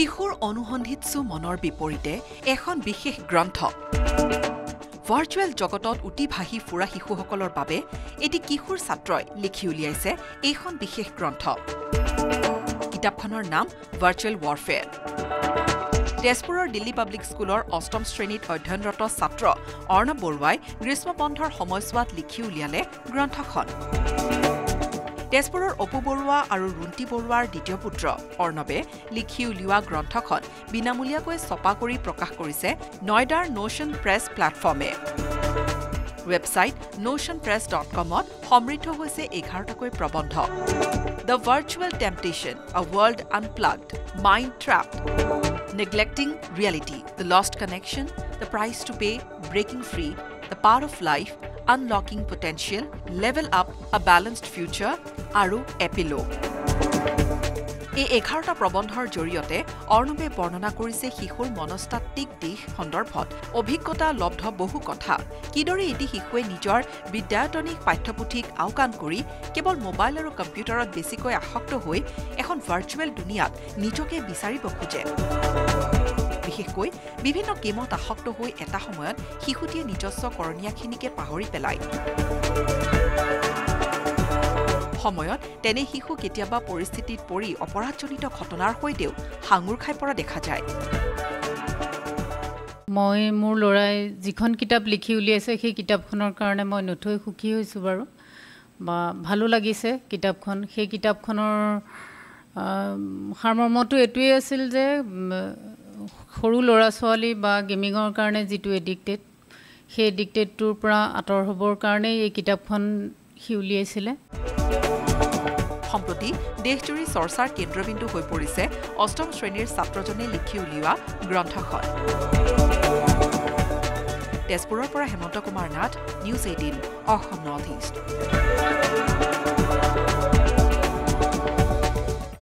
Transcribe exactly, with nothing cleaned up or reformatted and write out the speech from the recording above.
শিশুৰ অনুসন্ধিৎসু মনৰ বিপৰীতে এখন বিশেষ গ্ৰন্থ ভাৰ্চুয়াল জগতত উটি ভাহি ফুৰা শিশুসকলৰ বাবে এটি কিশোৰ ছাত্ৰই লিখি উলিয়াইছে এখন বিশেষ গ্ৰন্থ কিতাপখনৰ নাম ভাৰ্চুয়াল ওয়াৰফেয়াৰ তেজপুৰৰ দিল্লী পাব্লিক স্কুলৰ অষ্টম শ্ৰেণীত অধ্যয়নৰত ছাত্ৰ অৰ্ণব বৰুৱাই গ্ৰীষ্মবন্ধৰ সময়ছোৱাত লিখি উলিয়ালে গ্ৰন্থখন তেজপুৰৰ অপু বৰুৱা আৰু ৰুন্তি বৰুৱাৰ দ্বিতীয় পুত্ৰ অৰ্ণবে লিখি উলিওৱা গ্ৰন্থখন বিনামূলীয়াকৈ ছপা কৰি প্ৰকাশ কৰিছে নয়ডাৰ Notion Press প্লেটফৰ্মে website notion press dot com ত সমৃদ্ধ হৈছে এঘাৰটাকৈ প্ৰবন্ধ the virtual temptation a world unplugged mind trapped neglecting reality the lost connection the price to pay breaking free the power of life Unlocking Potential, Level Up, A Balanced Future, Aru Epilogue. এই এঘাৰটা প্ৰবন্ধৰ জৰিয়তে অৰ্ণবে বৰ্ণনা কৰিছে শিশুৰ মনস্তাত্ত্বিক দিশ সন্দৰ্ভত অভিজ্ঞতা লব্ধ বহু কথা কিদৰে এটি শিশুৱে নিজৰ বিদ্যায়তনিক পাঠ্যপুথিক আওকাণ কৰি কেৱল মোবাইল আৰু কম্পিউটাৰত বেছিকৈ আসক্ত হৈ এখন ভাৰ্চুৱেল দুনিয়াত নিজকে বিচাৰিব খোজে বিশেষকৈ বিভিন্ন গেমত আসক্ত হৈ এটা সময়ত শিশুটিয়ে নিজস্ব কৰণীয়াখিনিকে পাহৰি পেলায় সময়ত তেনে শিশু কেতিয়াবা পৰিস্থিতিত পৰি অপৰাধজনিত ঘটনাৰ হৈতেও হাঙুৰ খাই পৰা দেখা যায় মই মোৰ লৰাই যিখন কিতাপ লিখি উলিয়াইছে সেই কিতাপখনৰ কাৰণে মই নথৈ সুখী হৈছো বাৰু বা ভালো লাগিছে কিতাপখন সেই কিতাপখনৰ হাৰমৰমটো এটোই আছিল যে খৰু লৰা ছোৱালী বা গেমিংৰ কাৰণে যিটো এডিক্টেড সেই এডিক্টেডটোৰ পৰা আতৰ হবৰ কাৰণে এই কিতাপখন হিউলিয়াইছিলে সম্প্ৰতি দেশজুৰি চৰ্চাৰ কেন্দ্ৰবিন্দু হৈ পৰিছে অষ্টম শ্ৰেণীৰ ছাত্ৰজনে লিখি উলিওৱা গ্ৰন্থখন তেজপুৰৰ পৰা Hemanta Kumar Nath news eighteen Assam north east